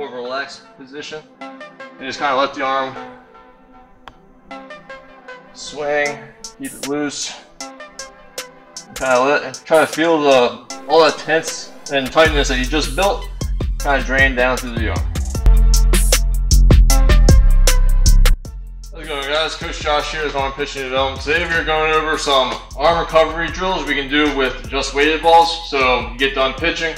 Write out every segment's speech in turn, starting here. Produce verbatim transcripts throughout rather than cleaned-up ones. more of a relaxed position. And just kind of let the arm swing, keep it loose. Kind of let, try to feel the all that tense and tightness that you just built kind of drain down through the arm. How's it going, guys? Coach Josh here with Arm Pitching Development. Today we're going over some arm recovery drills we can do with just weighted balls. So you get done pitching,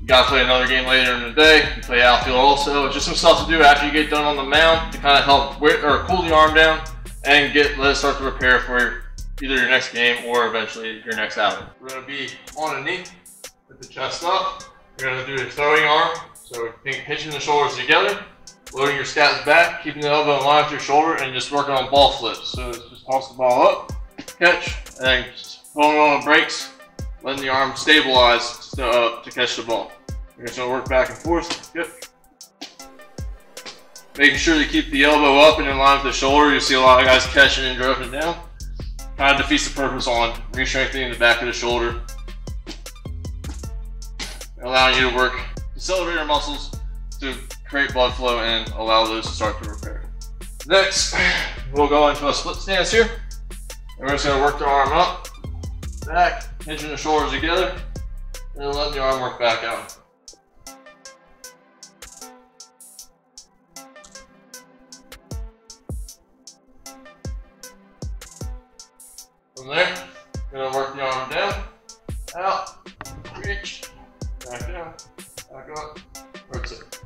you gotta play another game later in the day, you play outfield also. Just some stuff to do after you get done on the mound to kind of help or cool the arm down and get let it start to prepare for your either your next game or eventually your next outing. We're gonna be on a knee with the chest up. You're gonna do a throwing arm. So think pinching the shoulders together, loading your scaps back, keeping the elbow in line with your shoulder, and just working on ball flips. So just toss the ball up, catch, and then just pulling on the brakes, letting the arm stabilize to, uh, to catch the ball. You're just gonna work back and forth. Yep. Making sure to keep the elbow up and in line with the shoulder. You see a lot of guys catching and dropping down. Kind of defeats the purpose on re-strengthening the back of the shoulder, allowing you to work to accelerate your muscles to create blood flow and allow those to start to repair. Next, we'll go into a split stance here. And we're just going to work the arm up, back, pinching the shoulders together, and then letting the arm work back out. From there, gonna work the arm down, out, reach, back down, back up, that's it.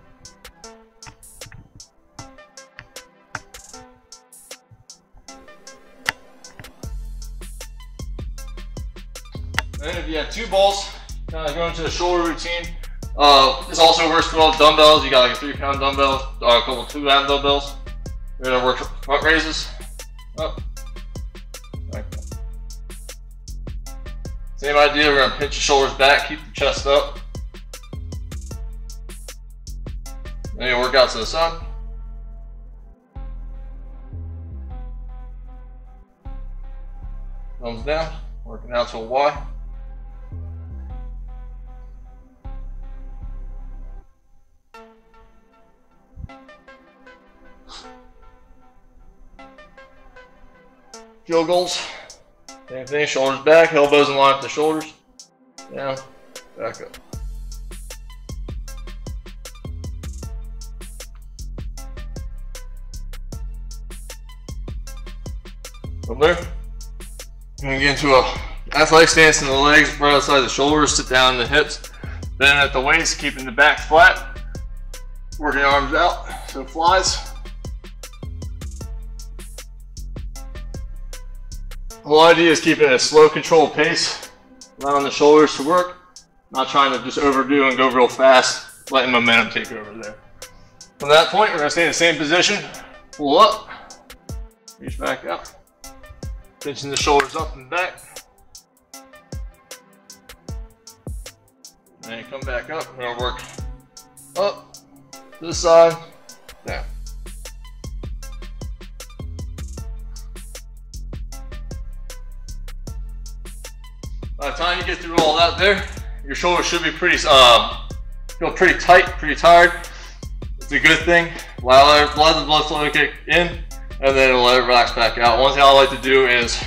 Then if you have two balls, kind of go into the shoulder routine. Uh, this also works with all dumbbells. You got like a three pound dumbbell, or a couple two pound dumbbells. You're gonna work front raises, up. Same idea, we're going to pinch the shoulders back, keep the chest up. Then you work out to the side. Thumbs down, working out to a Y. Field goals. Same thing, shoulders back, elbows in line with the shoulders. Down, back up. From there, you're gonna get into a athletic stance in the legs, right outside the shoulders, sit down in the hips. Then at the waist, keeping the back flat, working the arms out, so it flies. The whole idea is keeping a slow, controlled pace, allowing the shoulders to work, not trying to just overdo and go real fast, letting momentum take over there. From that point, we're going to stay in the same position, pull up, reach back up, pinching the shoulders up and back. And come back up, we're going to work up, to the side, down. By the time you get through all that there, your shoulders should be pretty, um, feel pretty tight, pretty tired. It's a good thing. Allow the blood flow to kick in, and then it'll let it relax back out. One thing I like to do is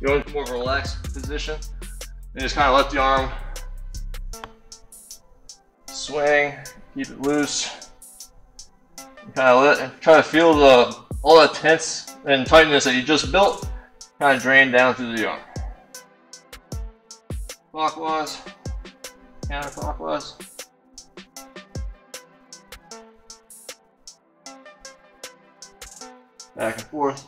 go into more of a relaxed position, and just kind of let the arm swing, keep it loose. Kind of let, try to feel the all that tense and tightness that you just built, kind of drain down through the arm. Clockwise, counterclockwise. Back and forth.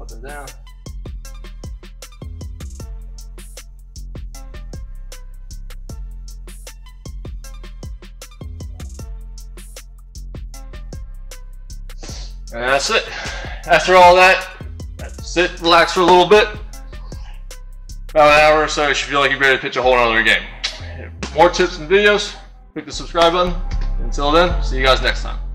Up and down. And that's it. After all that, sit, relax for a little bit. About an hour or so, you should feel like you're ready to pitch a whole other game. For more tips and videos, click the subscribe button. Until then, see you guys next time.